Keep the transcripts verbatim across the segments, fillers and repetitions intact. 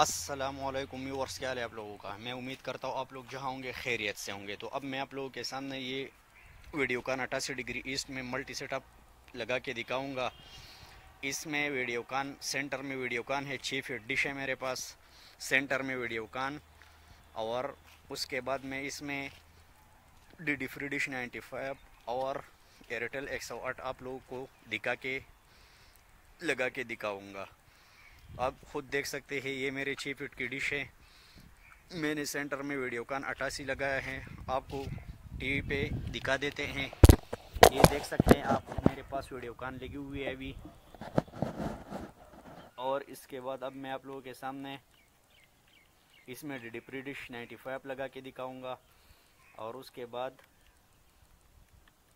अस्सलामुअलैकुम व्यूअर्स, क्या हाल है आप लोगों का। मैं उम्मीद करता हूँ आप लोग जहाँ होंगे खैरियत से होंगे। तो अब मैं आप लोगों के सामने ये वीडियोकॉन अट्ठासी डिग्री ईस्ट में मल्टी सेटअप लगा के दिखाऊंगा। इसमें वीडियोकॉन सेंटर में वीडियोकॉन है, चीफ डिश है मेरे पास सेंटर में वीडियोकॉन, और उसके बाद में इसमें DD free dish ninety five और एयरटेल एक सौ आठ आप लोगों को दिखा के लगा के दिखाऊंगा। आप ख़ुद देख सकते हैं ये मेरे छः फीट की डिश है। मैंने सेंटर में वीडियोकॉन अट्ठासी लगाया है, आपको टीवी पे दिखा देते हैं। ये देख सकते हैं आप, मेरे पास वीडियोकॉन लगी हुई है अभी। और इसके बाद अब मैं आप लोगों के सामने इसमें DD free dish ninety five लगा के दिखाऊंगा, और उसके बाद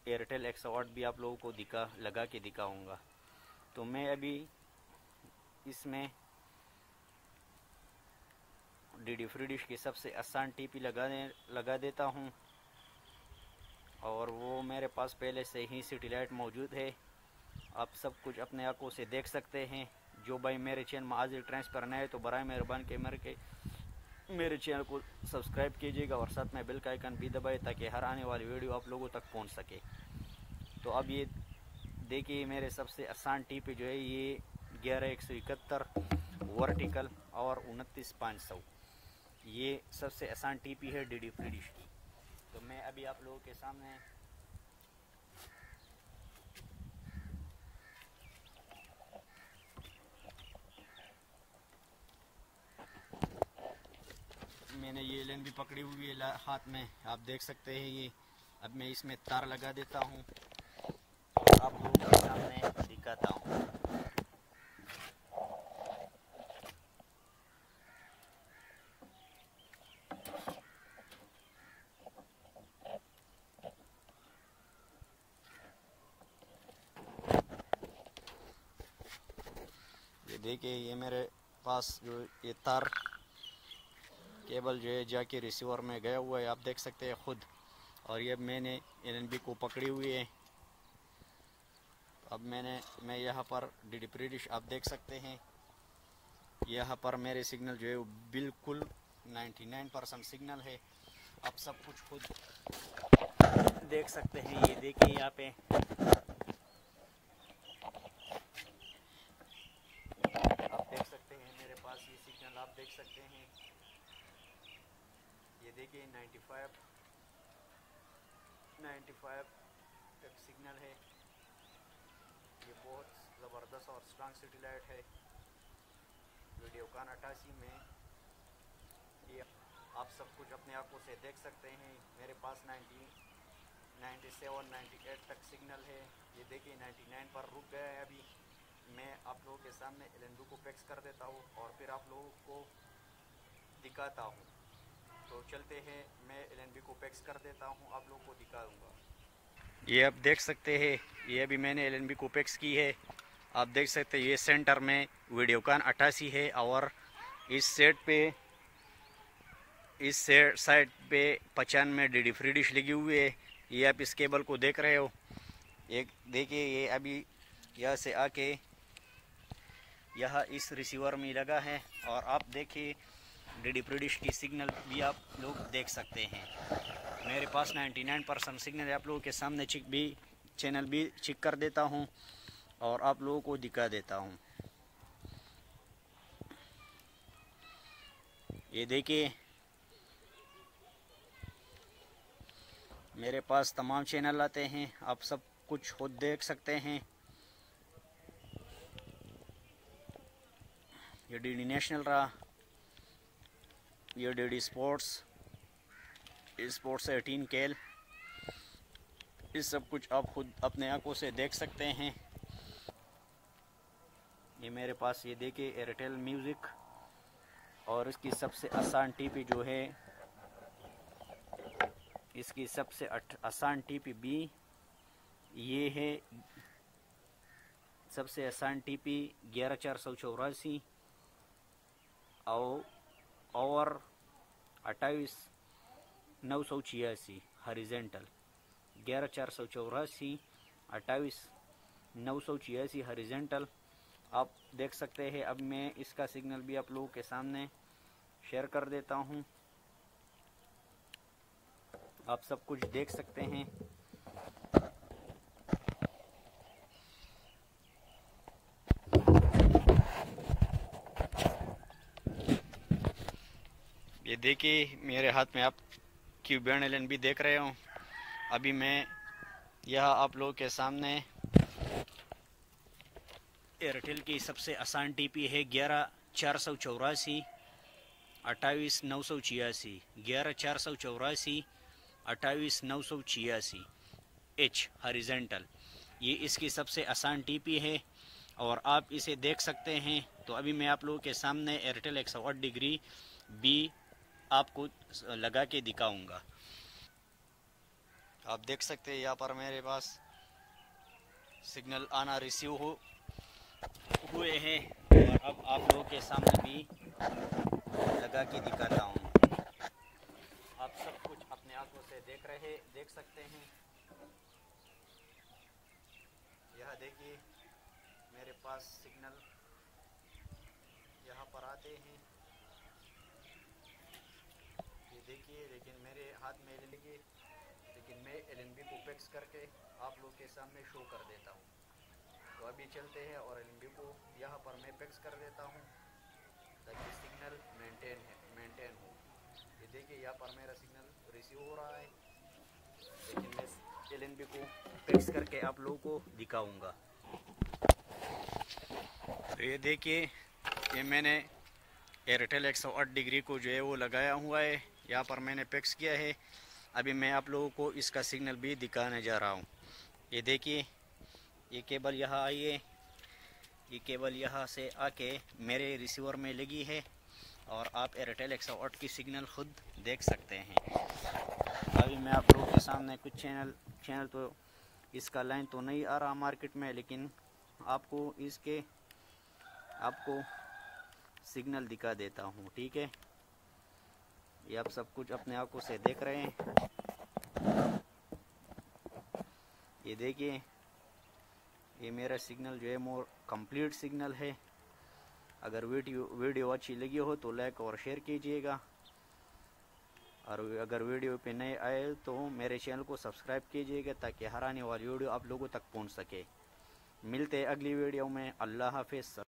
एयरटेल एक सौ आठ भी आप लोगों को दिखा लगा के दिखाऊंगा। तो मैं अभी इसमें डीडी फ्री डिश की सबसे आसान टीपी लगाने लगा देता हूं, और वो मेरे पास पहले से ही सिटी लाइट मौजूद है। आप सब कुछ अपने आंखों से देख सकते हैं। जो भाई मेरे चैनल में आज ट्रांस पर नए तो बराए मेहरबान कैमर के मेरे चैनल को सब्सक्राइब कीजिएगा, और साथ में बेल का आइकन भी दबाए ताकि हर आने वाली वीडियो आप लोगों तक पहुँच सके। तो अब ये देखिए मेरे सबसे आसान टीपी जो है, ये ग्यारह एक सौ इकहत्तर वर्टिकल और उनतीस पाँच सौ, ये सबसे आसान टीपी है डीडी फ्री डिश की। तो मैं अभी आप लोगों के सामने मैंने ये लेन भी पकड़ी हुई है हाथ में, आप देख सकते हैं ये। अब मैं इसमें तार लगा देता हूँ, आप लोगों के सामने दिखाता हूँ। देखिए ये मेरे पास जो ये तार केबल जो है जाके रिसीवर में गया हुआ है, आप देख सकते हैं ख़ुद। और ये मैंने एनएनबी को पकड़ी हुई है। अब मैंने मैं यहाँ पर डीडी फ्री डिश आप देख सकते हैं, यहाँ पर मेरे सिग्नल जो है बिल्कुल निन्यानवे परसेंट सिग्नल है। आप सब कुछ खुद देख सकते हैं। ये देखिए यहाँ पे आप देख सकते हैं, ये देखिए पचानवे तक सिग्नल है। ये बहुत ज़बरदस्त और स्ट्रांग सेटेलाइट है वीडियोकॉन अट्ठासी में। ये आप सब कुछ अपने आंखों से देख सकते हैं। मेरे पास नब्बे, सत्तानवे, अट्ठानवे तक सिग्नल है। ये देखिए निन्यानवे पर रुक गया है अभी। मैं आप लोगों के सामने एलएनडू को पैक्स कर देता हूँ और फिर आप लोगों को दिखाता हूँ। तो चलते हैं, मैं एलएनडू को पैक्स कर देता हूँ, आप लोगों को दिखाऊंगा। ये आप देख सकते हैं, ये अभी मैंने एलएनडू को पैक्स की है, आप देख सकते हैं। ये सेंटर में वीडियोकॉन अट्ठासी है, और इस सेट पे इस साइड पे पचानवे डीडी फ्री डिश लगी हुई है। ये आप इस केबल को देख रहे हो। एक देखिए ये अभी यहाँ से आके यह इस रिसीवर में लगा है, और आप देखिए डीडी फ्री डिश की सिग्नल भी आप लोग देख सकते हैं। मेरे पास निन्यानवे परसेंट सिग्नल आप लोगों के सामने चिक भी चैनल भी चिक कर देता हूं, और आप लोगों को दिखा देता हूं। ये देखिए मेरे पास तमाम चैनल आते हैं, आप सब कुछ खुद देख सकते हैं। ये डीडी नेशनल रहा, ये डीडी स्पोर्ट्स स्पोर्ट्स अठारह केल, ये सब कुछ आप खुद अपने आंखों से देख सकते हैं। ये मेरे पास ये देखिए एयरटेल म्यूज़िक, और इसकी सबसे आसान टीपी जो है, इसकी सबसे आसान टीपी भी ये है। सबसे आसान टीपी ग्यारह चार सौ चौरासी, और अट्ठाईस नौ सौ छियासी हॉरिजेंटल। ग्यारह चार सौ चौरासी, अट्ठाईस नौ सौ छियासी हॉरिजेंटल। आप देख सकते हैं। अब मैं इसका सिग्नल भी आप लोगों के सामने शेयर कर देता हूं, आप सब कुछ देख सकते हैं। ये देखिए मेरे हाथ में आप क्यूबियन एलन भी देख रहे हो। अभी मैं यह आप लोगों के सामने एयरटेल की सबसे आसान टीपी है ग्यारह चार सौ चौरासी अट्ठाईस नौ सौ छियासी, ग्यारह चार सौ चौरासी अट्ठाईस नौ सौ छियासी, एच हॉरिजॉन्टल। ये इसकी सबसे आसान टीपी है और आप इसे देख सकते हैं। तो अभी मैं आप लोगों के सामने एयरटेल एक सौ आठ डिग्री बी आपको लगा के दिखाऊंगा। आप देख सकते हैं यहाँ पर मेरे पास सिग्नल आना रिसीव हो हुए हैं और अब आप लोगों के सामने भी लगा के दिखाता हूँ। आप सब कुछ अपने आंखों से देख रहे देख सकते हैं। यह देखिए मेरे पास सिग्नल यहाँ पर आते हैं, ये देखिए। लेकिन मेरे हाथ में लगे, लेकिन मैं एलएनबी को पैक्स करके आप लोग के सामने शो कर देता हूँ। तो अभी चलते हैं और एलएनबी को यहाँ पर मैं पैक्स कर देता हूँ ताकि सिग्नल मेंटेन है मेंटेन हो। ये देखिए यहाँ पर मेरा सिग्नल रिसीव हो रहा है, लेकिन मैं एलएनबी को पैक्स करके आप लोगों को दिखाऊंगा। तो ये देखिए ये मैंने एयरटेल एक सौ आठ डिग्री को जो है वो लगाया हुआ है, यहाँ पर मैंने पैक्स किया है। अभी मैं आप लोगों को इसका सिग्नल भी दिखाने जा रहा हूँ। ये देखिए ये केबल यहाँ आई है, ये केबल यहाँ से आके मेरे रिसीवर में लगी है और आप एयरटेल एक सौ आठ की सिग्नल खुद देख सकते हैं। अभी मैं आप लोगों के सामने कुछ चैनल चैनल तो इसका लाइन तो नहीं आ रहा मार्केट में, लेकिन आपको इसके आपको सिग्नल दिखा देता हूँ, ठीक है। ये आप सब कुछ अपने आंखों से देख रहे हैं। ये देखिए ये मेरा सिग्नल जो है मोर कंप्लीट सिग्नल है। अगर वीडियो वीडियो अच्छी लगी हो तो लाइक और शेयर कीजिएगा, और अगर वीडियो पे नए आए तो मेरे चैनल को सब्सक्राइब कीजिएगा ताकि हर आने वाली वीडियो आप लोगों तक पहुंच सके। मिलते हैं अगली वीडियो में। अल्लाह हाफिज़।